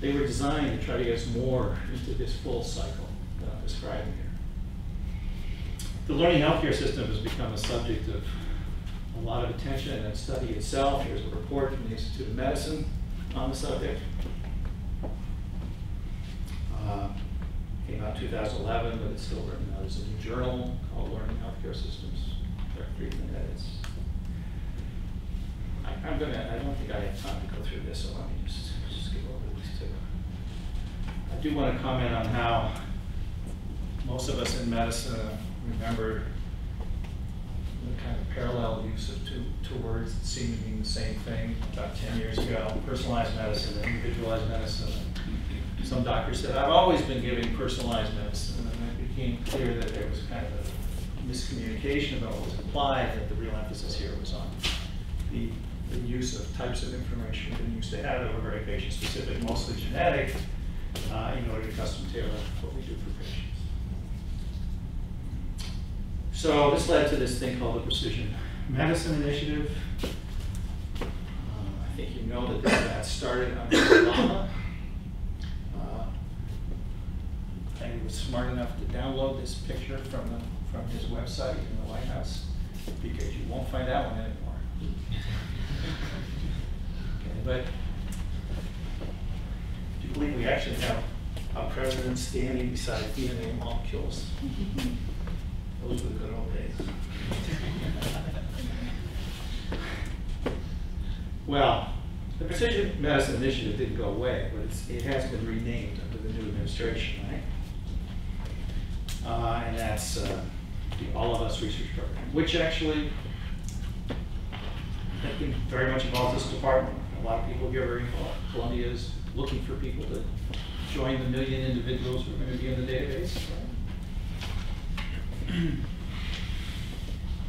They were designed to try to get us more into this full cycle that I'm describing here. The learning healthcare system has become a subject of a lot of attention and study itself. Here's a report from the Institute of Medicine on the subject. Came out in 2011, but it's still written out. There's a new journal called Learning Healthcare Systems. They're frequent edits. I don't think I have time to go through this, so let me just skip over these two. I do want to comment on how most of us in medicine remember the kind of parallel use of two words that seem to mean the same thing about 10 years ago, personalized medicine and individualized medicine. Some doctors said, I've always been giving personalized medicine, and it became clear that there was kind of a miscommunication about what was implied, that the real emphasis here was on the use of types of information we used to have that were very patient-specific, mostly genetic, in order to custom tailor what we do for patients. So this led to this thing called the Precision Medicine Initiative. I think you know that that started under Obama. And he was smart enough to download this picture from his website in the White House, because you won't find that one anymore. Okay, but do you believe we actually have a president standing beside DNA molecules? Those were the good old days. Well, the Precision Medicine Initiative didn't go away, but it has been renamed under the new administration, right? And that's the All of Us Research Program, which actually I think very much involves this department. A lot of people here are involved. Columbia is looking for people to join the million individuals who are going to be in the database.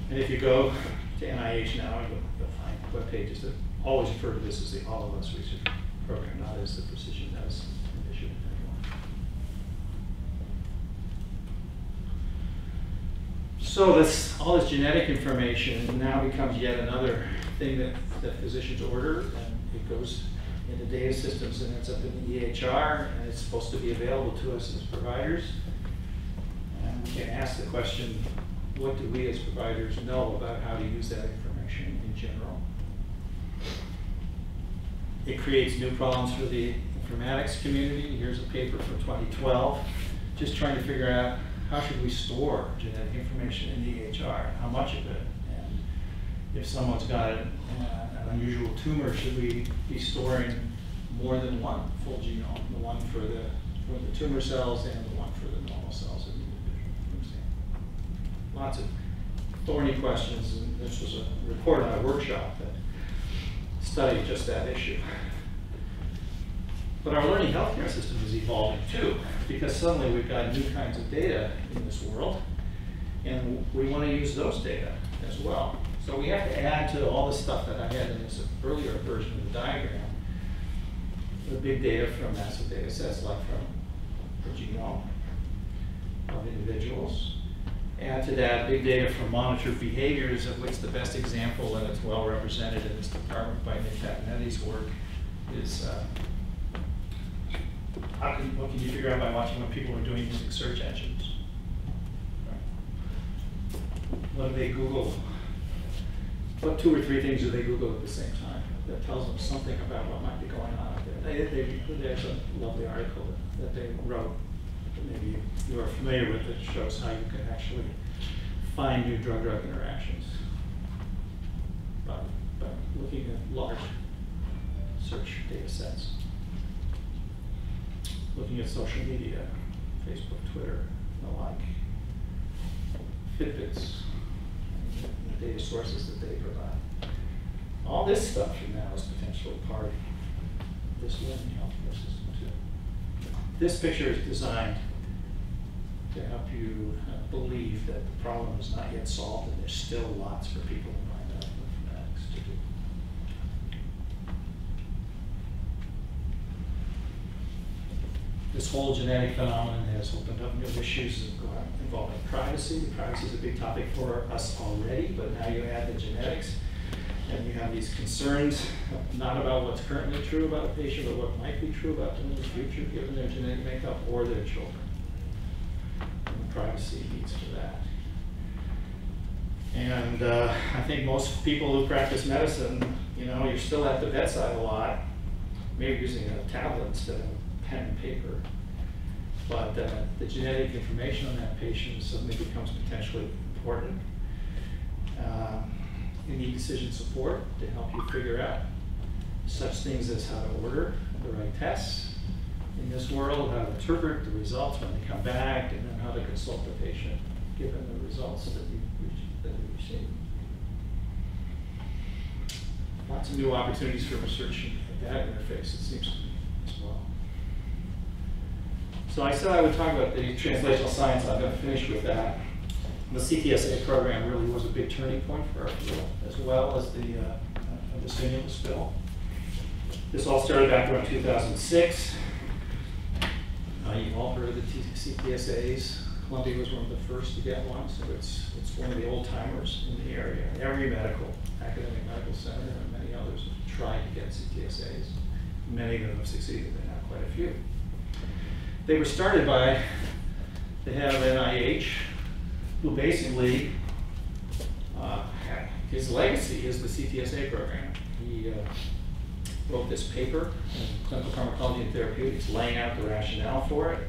And if you go to NIH now, you'll find web pages that always refer to this as the All of Us Research Program, not as the Precision Medicine Initiative anymore. So this, all this genetic information now becomes yet another thing that physicians order, and it goes into data systems and ends up in the EHR, and it's supposed to be available to us as providers. And we can ask the question, what do we as providers know about how to use that information in general? It creates new problems for the informatics community. Here's a paper from 2012, just trying to figure out how should we store genetic information in the EHR, how much of it, and if someone's got an unusual tumor, should we be storing more than one full genome, the one for the tumor cells and the one for the normal cells in the individual, for example. Lots of thorny questions, and this was a report on a workshop that studied just that issue. But our learning healthcare system is evolving too, because suddenly we've got new kinds of data in this world, and we want to use those data as well. So we have to add to all the stuff that I had in this earlier version of the diagram, the big data from massive data sets, like from the genome of individuals. Add to that big data from monitored behaviors, of which the best example, and it's well represented in this department by Nick Patinetti's work, is what can you figure out by watching what people are doing using search engines? What do they Google? What two or three things do they Google at the same time? That tells them something about what might be going on out there. There's a lovely article that they wrote, maybe you are familiar with, that shows how you can actually find new drug-drug interactions by looking at large search data sets. Looking at social media, Facebook, Twitter, and the like, Fitbits, and the data sources that they provide. All this stuff now is potentially part of this learning healthcare system too. This picture is designed to help you believe that the problem is not yet solved, and there's still lots for people in biomedical informatics to do. This whole genetic phenomenon has opened up new issues involving privacy. Privacy is a big topic for us already, but now you add the genetics. and you have these concerns, not about what's currently true about a patient, but what might be true about them in the future, given their genetic makeup or their children. And privacy leads to that. And I think most people who practice medicine, you know, you're still at the bedside a lot, maybe using a tablet instead of pen and paper. But the genetic information on that patient suddenly becomes potentially important. You need decision support to help you figure out such things as how to order the right tests in this world, how to interpret the results when they come back, and then how to consult the patient given the results that we receive. Lots of new opportunities for research in that interface, it seems to me, as well. So I said I would talk about the translational science. I'm going to finish with that. The CTSA program really was a big turning point for our field, as well as the stimulus bill. This all started back around 2006. You've all heard of the CTSAs. Columbia was one of the first to get one, so it's one of the old timers in the area. Every academic medical center and many others have tried to get CTSAs. Many of them have succeeded, they have quite a few. They were started by the head of NIH, who basically, his legacy is the CTSA program. He wrote this paper in Clinical Pharmacology and Therapeutics, laying out the rationale for it.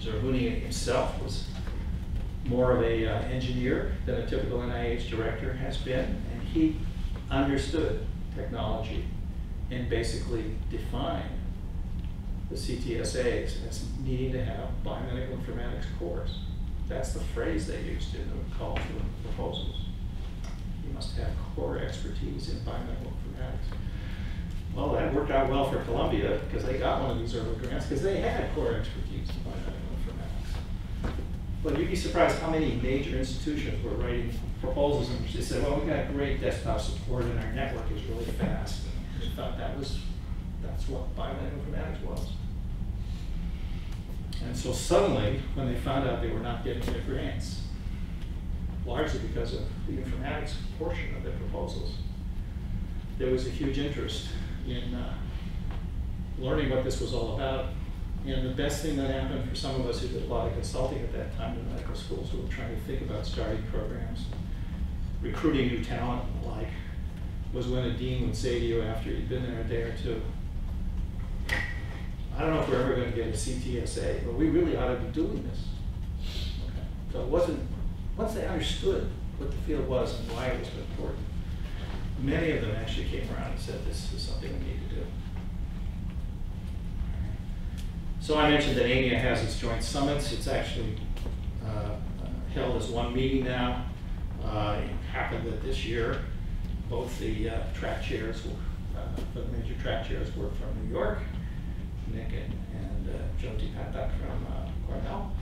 Zerhouni himself was more of an engineer than a typical NIH director has been, and he understood technology and basically defined the CTSAs as needing to have biomedical informatics course. That's the phrase they used in the call for proposals. You must have core expertise in biomedical informatics. Well, that worked out well for Columbia because they got one of these early grants because they had core expertise in biomedical informatics. Well, you'd be surprised how many major institutions were writing proposals in which they said, well, we've got great desktop support and our network is really fast. And we thought that's what biomedical informatics was. And so suddenly, when they found out they were not getting their grants, largely because of the informatics portion of their proposals, there was a huge interest in learning what this was all about. And the best thing that happened for some of us who did a lot of consulting at that time in medical schools who were trying to think about starting programs, recruiting new talent and the like, was when a dean would say to you after you'd been there a day or two, I don't know if we're ever going to get a CTSA, but we really ought to be doing this. Okay. So it wasn't, once they understood what the field was and why it was important, many of them actually came around and said, this is something we need to do. So I mentioned that AMIA has its joint summits. It's actually held as one meeting now. It happened that this year, both the track chairs, the major track chairs were from New York. Nick and Jyoti Patak from Cornell.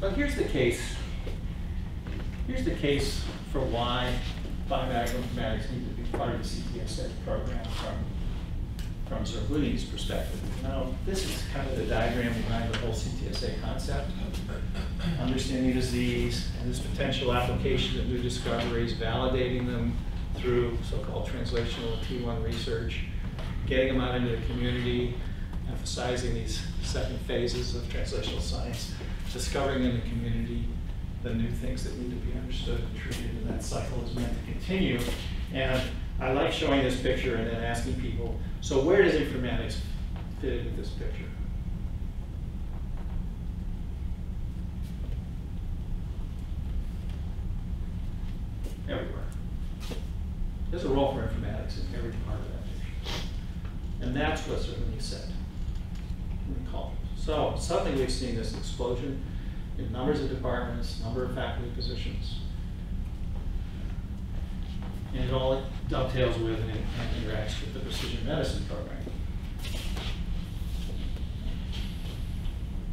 But here's the case. Here's the case for why biomedical informatics need to be part of the CTSA program from Zerhouni's perspective. Now, this is kind of the diagram behind the whole CTSA concept. Understanding disease and its potential application of new discoveries, validating them through so-called translational T1 research, getting them out into the community, emphasizing these second phases of translational science, discovering in the community the new things that need to be understood and treated, and that cycle is meant to continue. And I like showing this picture and then asking people, so where does informatics fit into this picture? Everywhere. There's a role for informatics in every part of that. And that's what Zerhouni said in the call. So suddenly we've seen this explosion in numbers of departments, number of faculty positions. And it all dovetails with and interacts with the precision medicine program.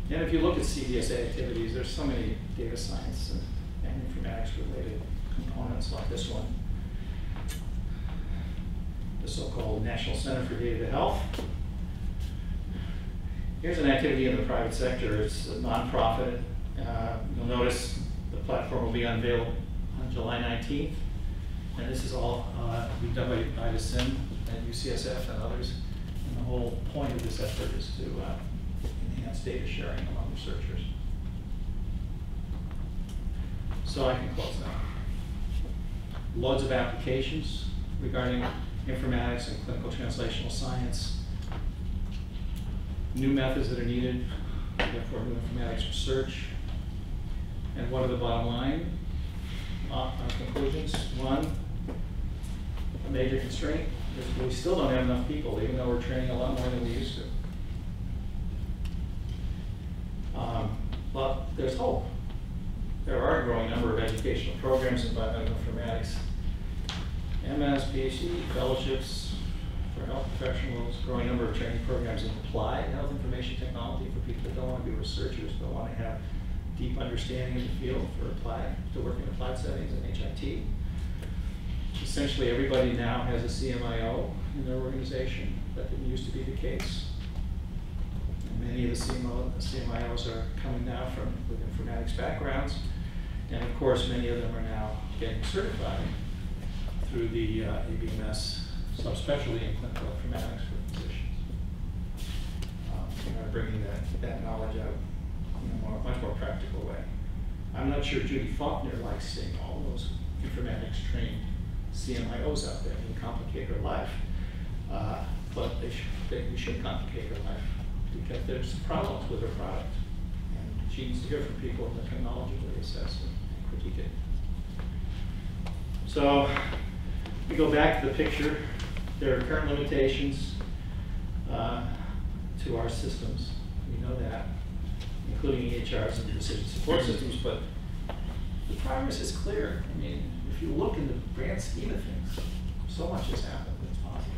And if you look at CTSA activities, there's so many data science and informatics related components like this one. The so-called National Center for Data to Health. Here's an activity in the private sector. It's a nonprofit. You'll notice the platform will be unveiled on July 19th. And this is all we've done by IDASIN at UCSF and others. And the whole point of this effort is to enhance data sharing among researchers. So I can close now. Loads of applications regarding informatics and clinical translational science. New methods that are needed for new informatics research. And what are the bottom line conclusions? One, a major constraint is we still don't have enough people, even though we're training a lot more than we used to. But there's hope. There are a growing number of educational programs in biomedical informatics, MS, PhD, fellowships for health professionals, growing number of training programs in applied health information technology for people that don't want to be researchers but want to have deep understanding in the field for applied, to work in applied settings and HIT. Essentially everybody now has a CMIO in their organization. That didn't used to be the case. And many of the CMIOs are coming now with informatics backgrounds. And of course, many of them are now getting certified through the ABMS subspecialty in clinical informatics for physicians. Bringing that knowledge out in a much more practical way. I'm not sure Judy Faulkner likes seeing all those informatics-trained CMIOs out there who complicate her life, but we should complicate her life because there's problems with her product, and she needs to hear from people that can knowledgeably assess and critique it. So we go back to the picture. There are current limitations to our systems. We know that, including EHRs and decision support systems, but the progress is clear. I mean, if you look in the grand scheme of things, so much has happened that's possible.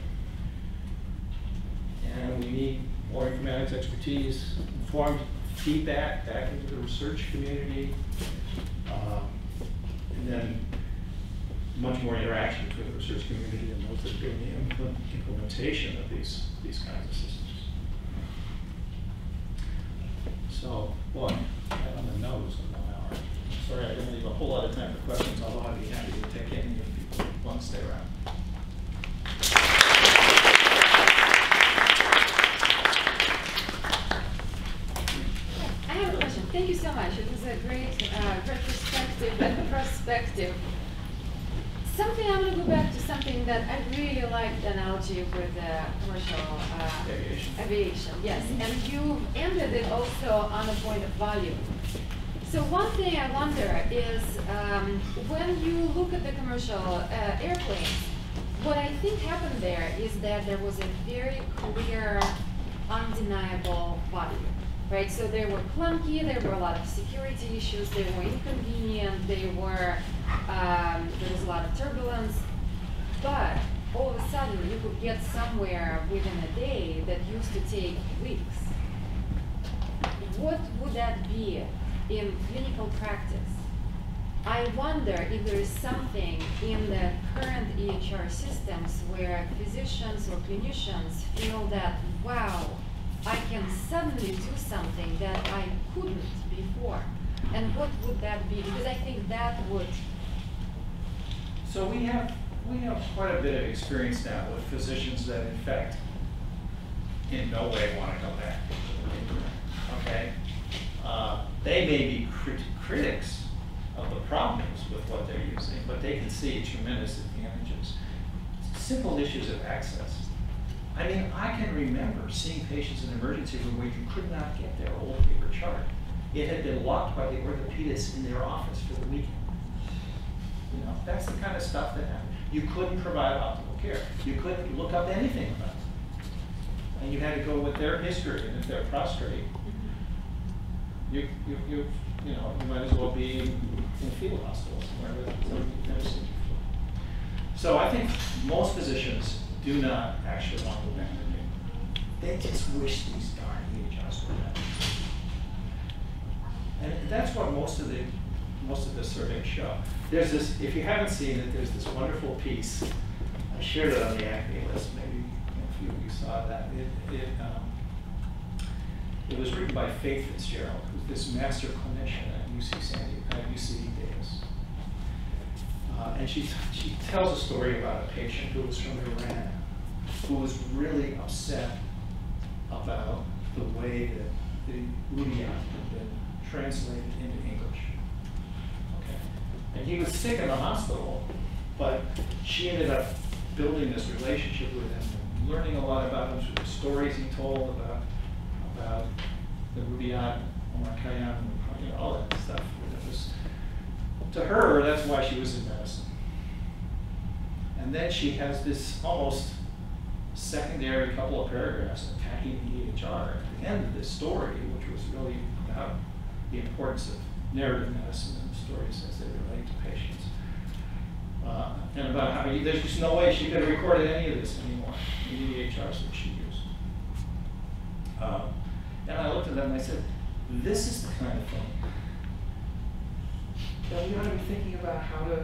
And we need more informatics expertise, informed feedback back into the research community, and then much more interaction between the research community and those that are doing the implementation of these kinds of systems. So, boy, right on the nose in 1 hour. Sorry, I didn't leave a whole lot of time for questions, although I'd be happy to take any if people want to stay around. I have a question. Thank you so much. It was a great retrospective and prospective. I'm going to go back to something that I really liked the analogy with commercial aviation. Yes, and you ended it also on the point of value. So one thing I wonder is when you look at the commercial airplanes, what I think happened there is that there was a very clear, undeniable value. Right? So they were clunky, there were a lot of security issues, they were inconvenient, there was a lot of turbulence, but all of a sudden you could get somewhere within a day that used to take weeks. What would that be in clinical practice? I wonder if there is something in the current EHR systems where physicians or clinicians feel that, wow, I can suddenly do something that I couldn't before. And what would that be? Because I think that would. So we have quite a bit of experience now with physicians that, in fact, in no way want to go back. Okay, they may be critics of the problems with what they're using, but they can see tremendous advantages. Simple issues of access. I mean, I can remember seeing patients in an emergency room where you could not get their old paper chart. It had been locked by the orthopedist in their office for the weekend. You know, that's the kind of stuff that happened. You couldn't provide optimal care. You couldn't look up anything about it. And you had to go with their history, and if they're prostrate, you might as well be in a fetal hospital somewhere with something you've never seen before. So I think most physicians do not actually want to go back to it. They just wish these darn EHRs were better. And that's what most of the surveys show. There's this, if you haven't seen it, there's this wonderful piece. I shared it on the ACME list, maybe a few of you saw that. It was written by Faith Fitzgerald, who's this master clinician at UC Davis. And she tells a story about a patient who was from Iran, who was really upset about the way that the Rubaiyat had been translated into English. Okay. And he was sick in the hospital, but she ended up building this relationship with him, and learning a lot about him through the stories he told about the Rubaiyat, Omar Khayyam, you know, all that stuff. To her, that's why she was in medicine. And then she has this almost secondary couple of paragraphs attacking the EHR at the end of this story, which was really about the importance of narrative medicine and stories as they relate to patients. And about how there's just no way she could have recorded any of this anymore in the EHRs that she used. And I looked at them and I said, this is the kind of thing that we ought to be thinking about how to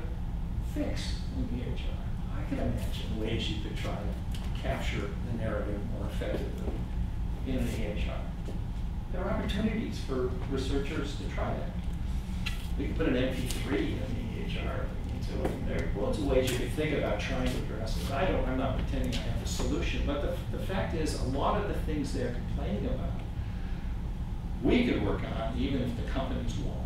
fix in the EHR. I can imagine ways you could try to capture the narrative more effectively in the EHR. There are opportunities for researchers to try that. We can put an MP3 in the EHR if we need to. And there are lots of ways you could think about trying to address it. I'm not pretending I have a solution, but the fact is, a lot of the things they're complaining about, we could work on even if the companies won't.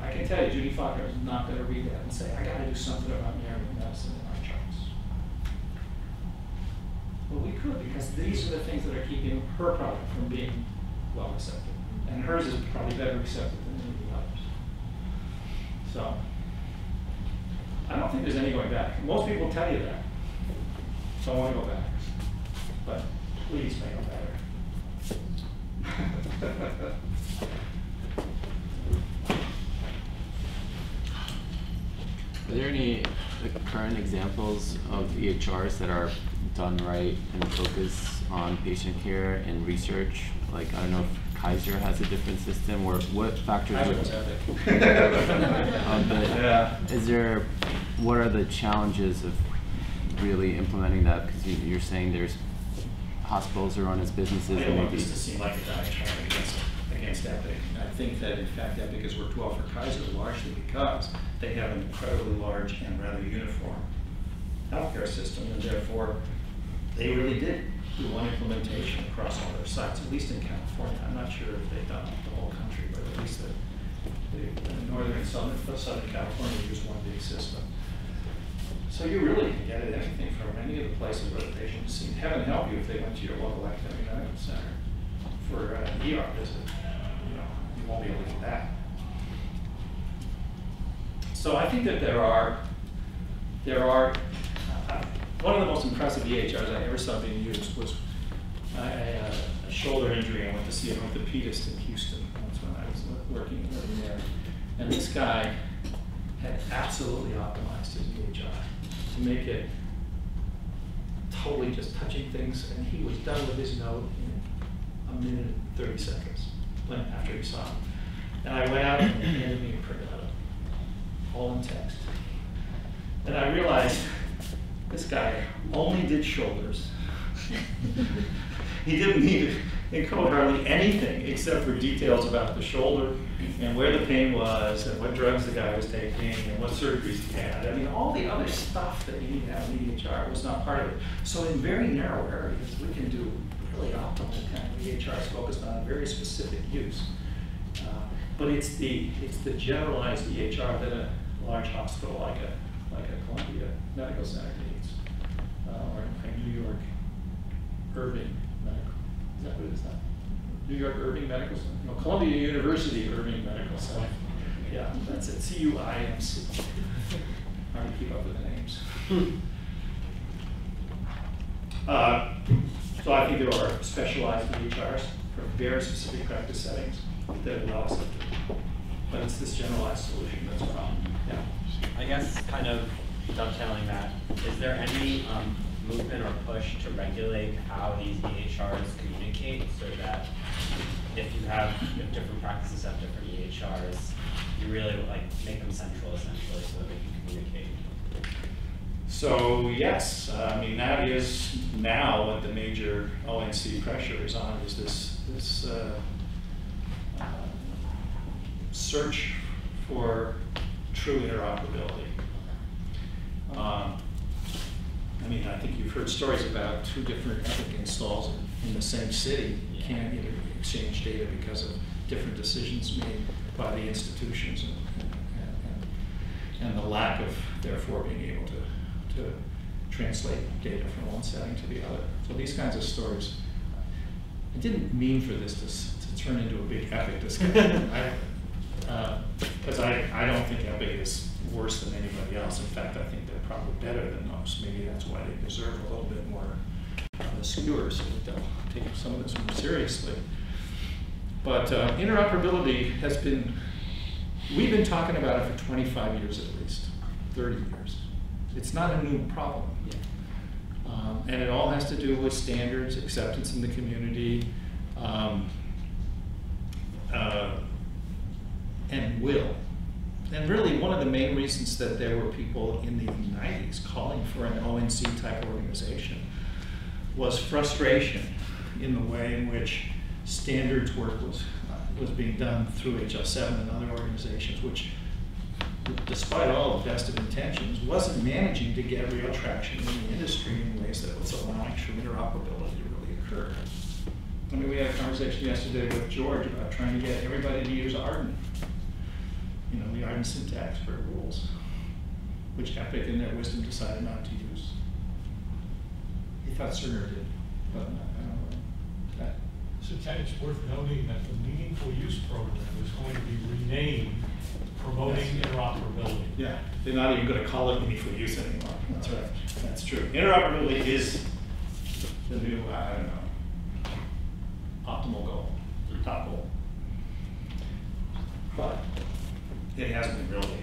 I can tell you, Judy Faulkner is not going to read that and say, I got to do something about narrative medicine in our charts. Well, we could, because these are the things that are keeping her product from being well accepted. And hers is probably better accepted than any of the others. So, I don't think there's any going back. Most people tell you that. So I want to go back. But please make it better. Are there any current examples of EHRs that are done right and focus on patient care and research? Like, I don't know if Kaiser has a different system, or what factors are what are the challenges of really implementing that? Because you're saying there's hospitals are run as businesses. I don't want this to seem like a diatribe against Epic. I think that, in fact, Epic has worked well for Kaiser largely because they have an incredibly large and rather uniform healthcare system, and therefore they really did do one implementation across all their sites, at least in California. I'm not sure if they've done the whole country, but at least the northern and southern California used one big system. So you really can get at anything from any of the places where the patient was seen. Heaven help you if they went to your local academic medical center for an ER visit. You know, you won't be able to do that. So I think that there are one of the most impressive EHRs I ever saw being used was I had a shoulder injury. I went to see an orthopedist in Houston once when I was working and living there. And this guy had absolutely optimized his EHR to make it totally just touching things. And he was done with his note in 1 minute and 30 seconds after he saw him. And I went out and he handed me a printout, all in text. And I realized this guy only did shoulders. He didn't need to encode hardly anything except for details about the shoulder and where the pain was and what drugs the guy was taking and what surgeries he had. I mean, all the other stuff that you need to have in EHR was not part of it. So in very narrow areas, we can do really optimal kind of EHRs focused on very specific use. But it's the generalized EHR that a large hospital like a Columbia Medical Center needs, or a New York Irving Medical. Is that what it is now? New York Irving Medical Center? No, Columbia University Irving Medical Center. Yeah, that's it. CUIMC. Hard to keep up with the names. So I think there are specialized EHRs for very specific practice settings that allows us to do. But it's this generalized solution that's a problem. Yeah. I guess kind of dovetailing that, is there any movement or push to regulate how these EHRs communicate so that if you have different practices have different EHRs, you really make them central essentially so that they can communicate? So yes, I mean that is now what the major ONC pressure is on, is this search for true interoperability. I mean, I think you've heard stories about two different Epic installs in the same city can't exchange data because of different decisions made by the institutions and the lack of, therefore, being able to translate data from one setting to the other. So these kinds of stories. I didn't mean for this to turn into a big Epic discussion, because I don't think Epic is worse than anybody else. In fact, I think they're probably better than most. Maybe that's why they deserve a little bit more of the skewers, so that they'll take some of this more seriously. But interoperability has been, we've been talking about it for 25 years at least, 30 years. It's not a new problem. Yeah. And it all has to do with standards, acceptance in the community, and will. And really, one of the main reasons that there were people in the 90s calling for an ONC type organization was frustration in the way in which standards work was being done through HL7 and other organizations, which, despite all the best of intentions, wasn't managing to get real traction in the industry in ways that was allowing true interoperability to really occur. I mean, we had a conversation yesterday with George about trying to get everybody to use Arden, you know, the Arden syntax for rules, which Epic, in their wisdom, decided not to use. He thought Cerner did, but not, I don't know. That. So it's worth noting that the Meaningful Use Program is going to be renamed Promoting Interoperability. Yeah, they're not even going to call it meaningful use anymore. That's right. That's true. Interoperability is the new, I don't know, optimal goal, top goal. But it hasn't been real